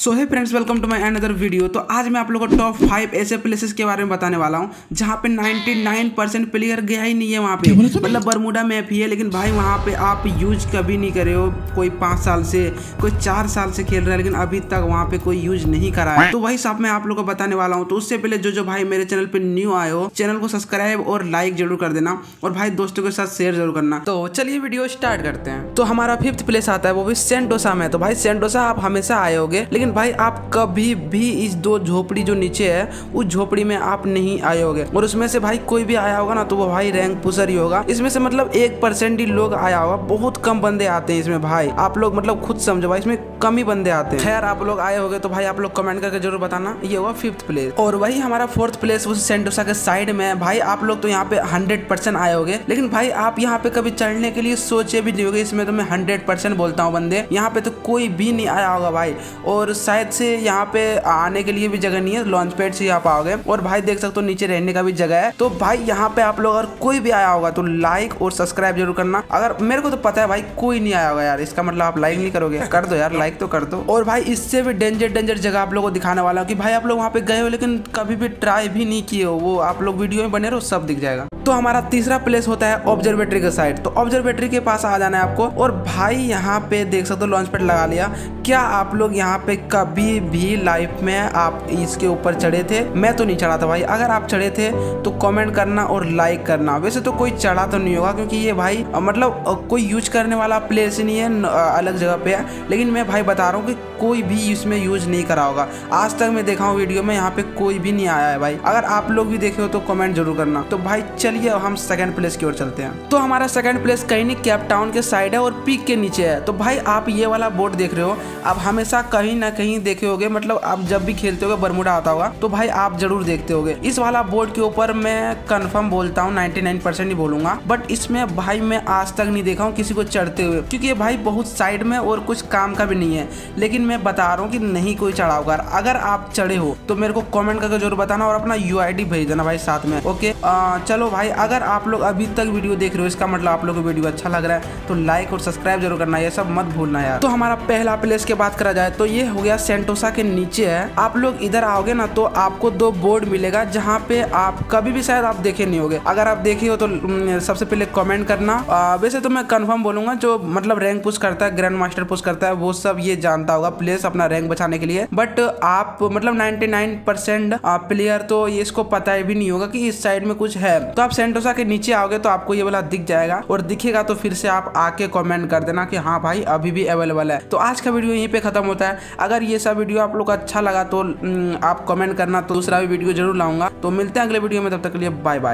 So hey friends, welcome to my another video. तो आज मैं आप लोगों को टॉप 5 ऐसे प्लेसेस के बारे में बताने वाला हूँ जहाँ पे 99% प्लेयर गया ही नहीं है। वहाँ पे मतलब बरमूडा मैप ही है, लेकिन भाई वहाँ पे आप यूज कभी नहीं करे हो। कोई 5 साल से, कोई 4 साल से खेल रहा है, लेकिन अभी तक वहाँ पे कोई यूज नहीं करा है। तो वही सब मैं आप लोग को बताने वाला हूँ। तो उससे पहले जो भाई मेरे चैनल पर न्यू आए हो, चैनल को सब्सक्राइब और लाइक जरूर कर देना, और भाई दोस्तों के साथ शेयर जरूर करना। तो चलिए वीडियो स्टार्ट करते हैं। तो हमारा 5th प्लेस आता है, वो भी सेंटोसा में। तो भाई सेंटोसा आप हमेशा आयोगे, लेकिन भाई आप कभी भी इस 2 झोपड़ी जो नीचे है उस झोपड़ी में आप नहीं आए होगे। और उसमें से भाई कोई भी आया होगा ना, तो वो भाई रैंक पुशर ही होगा। इसमें से मतलब 1% ही लोग आया होगा, बहुत कम बंदे आते हैं इसमें। भाई आप लोग मतलब खुद समझो भाई, इसमें कम ही बंदे आते हैं। खैर आप लोग आए होगे तो भाई आप लोग कमेंट करके जरूर बताना। ये हुआ 5th प्लेस। और वही हमारा 4th प्लेस उस सेंटोसा के साइड में है। भाई आप लोग तो यहाँ पे 100% आए होगे, लेकिन भाई आप यहाँ पे कभी चढ़ने के लिए सोचे भी नहीं होगे। इसमें तो मैं 100% बोलता हूँ बंदे यहाँ पे तो कोई भी नहीं आया होगा भाई। और शायद से यहाँ पे आने के लिए भी जगह नहीं है, लॉन्च पैड से ही आप आओगे। और भाई देख सकते हो नीचे रहने का भी जगह है। तो भाई यहाँ पे आप लोग अगर कोई भी आया होगा तो लाइक और सब्सक्राइब जरूर करना। अगर मेरे को तो पता है भाई कोई नहीं आया होगा यार, इसका मतलब आप लाइक नहीं करोगे। कर दो यार, लाइक तो कर दो। और भाई इससे भी डेंजर जगह आप लोग को दिखाने वाला हूँ कि भाई आप लोग वहाँ पे गए हो लेकिन कभी भी ट्राई भी नहीं किए हो। वो आप लोग वीडियो में बने रहो, सब दिख जाएगा। तो हमारा 3रा प्लेस होता है ऑब्जर्वेटरी के साइड। तो ऑब्जर्वेटरी के पास आ जाना है आपको। और भाई यहाँ पे देख सकते हो लॉन्च पैड लगा लिया। क्या आप लोग यहाँ पे कभी भी लाइफ में आप इसके ऊपर चढ़े थे? मैं तो नहीं चढ़ा था भाई। अगर आप चढ़े थे तो कमेंट करना और लाइक करना। वैसे तो कोई चढ़ा तो नहीं होगा, क्योंकि ये भाई मतलब कोई यूज करने वाला प्लेस नहीं है, अलग जगह पे है। लेकिन मैं भाई बता रहा हूँ कि कोई भी इसमें यूज नहीं करा होगा। आज तक मैं देखा हूँ वीडियो में यहाँ पे कोई भी नहीं आया है भाई। अगर आप लोग भी देखे हो तो कमेंट जरूर करना। तो भाई चलिए हम 2nd प्लेस की ओर चलते हैं। तो हमारा 2nd प्लेस कहीं नहीं, कैप टाउन के साइड है और पीक के नीचे है। तो भाई आप ये वाला बोर्ड देख रहे हो, आप हमेशा कहीं ना कहीं देखे होगे। मतलब आप जब भी खेलते होगे बरमूडा आता होगा तो भाई आप जरूर देखते होगे। इस वाला बोर्ड के ऊपर मैं कंफर्म बोलता हूँ 99% ही बोलूंगा, बट इसमें भाई मैं आज तक नहीं देखा हूँ किसी को चढ़ते हुए, क्योंकि ये भाई बहुत साइड में और कुछ काम का भी नहीं है। लेकिन मैं बता रहा हूँ कि नहीं कोई चढ़ा होगा। अगर आप चढ़े हो तो मेरे को कॉमेंट करके जरूर बताना और अपना UID भेज देना भाई साथ में। ओके चलो भाई, अगर आप लोग अभी तक वीडियो देख रहे हो इसका मतलब आप लोग को वीडियो अच्छा लग रहा है, तो लाइक और सब्सक्राइब जरूर करना, ये सब मत भूलना यार। तो हमारा पहला प्लेस की बात करा जाए तो ये हो गया सेंटोसा के नीचे है। आप लोग इधर आओगे ना तो आपको 2 बोर्ड मिलेगा जहाँ पे आप कभी भी शायद आप देखे नहीं होगे। अगर आप देखे हो तो सबसे पहले कमेंट करना। वैसे तो मैं कंफर्म बोलूंगा जो मतलब रैंक पुश करता है, ग्रैंड मास्टर पुश करता है, वो सब ये जानता होगा प्लेस अपना रैंक बचाने के लिए। बट आप मतलब 99% प्लेयर तो ये इसको पता भी नहीं होगा कि इस साइड में कुछ है। तो आप सेंटोसा के नीचे आओगे तो आपको ये वाला दिख जाएगा, और दिखेगा तो फिर से आप आके कॉमेंट कर देना कि हाँ भाई अभी भी अवेलेबल है। तो आज का वीडियो यहीं पे खत्म होता है। अगर ये सब वीडियो आप लोग को अच्छा लगा तो आप कमेंट करना, तो दूसरा भी वीडियो जरूर लाऊंगा। तो मिलते हैं अगले वीडियो में, तब तक के लिए बाय बाय।